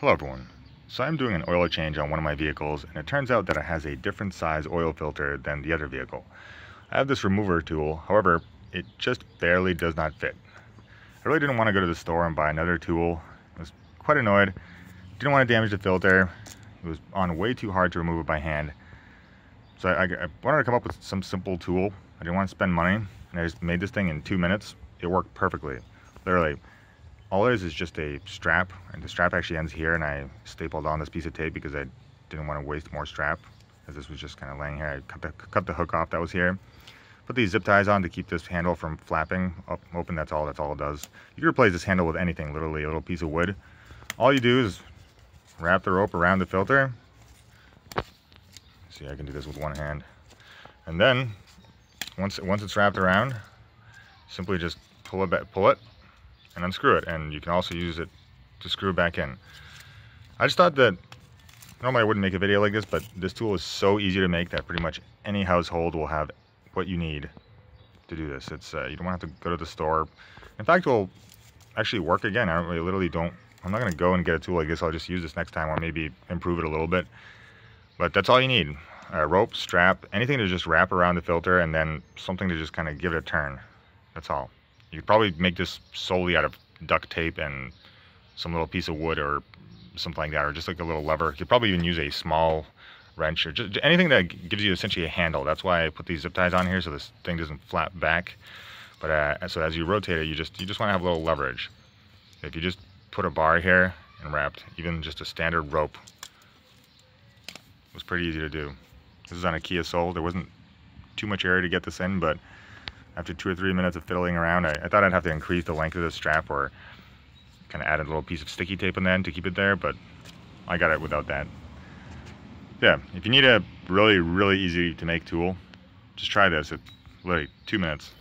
Hello everyone. So I'm doing an oil change on one of my vehicles, and it turns out that it has a different size oil filter than the other vehicle. I have this remover tool, however, it just barely does not fit. I really didn't want to go to the store and buy another tool. I was quite annoyed. Didn't want to damage the filter. It was on way too hard to remove it by hand. So I wanted to come up with some simple tool. I didn't want to spend money, and I just made this thing in 2 minutes. It worked perfectly, literally. All it is just a strap, and the strap actually ends here, and I stapled on this piece of tape because I didn't want to waste more strap, as this was just kind of laying here. I cut the hook off that was here. Put these zip ties on to keep this handle from flapping up open. That's all it does. You can replace this handle with anything, literally a little piece of wood. All you do is wrap the rope around the filter. See, I can do this with one hand. And then, once it's wrapped around, simply just pull it, and unscrew it, and you can also use it to screw back in. I just thought that normally I wouldn't make a video like this, but this tool is so easy to make that pretty much any household will have what you need to do this. It's you don't have to go to the store. In fact, it will actually work again. I'm not going to go and get a tool like this. I'll just use this next time, or maybe improve it a little bit. But that's all you need: a rope, strap, anything to just wrap around the filter, and then something to just kind of give it a turn. That's all. You could probably make this solely out of duct tape and some little piece of wood or something like that, or just like a little lever. You could probably even use a small wrench or just anything that gives you essentially a handle. That's why I put these zip ties on here so this thing doesn't flap back. But so as you rotate it, you just want to have a little leverage. If you just put a bar here and wrapped, even just a standard rope, it was pretty easy to do. This is on a Kia Soul. There wasn't too much area to get this in, but after 2 or 3 minutes of fiddling around, I thought I'd have to increase the length of the strap or kind of add a little piece of sticky tape in the end to keep it there, but I got it without that. Yeah, if you need a really, really easy to make tool, just try this. It's literally 2 minutes.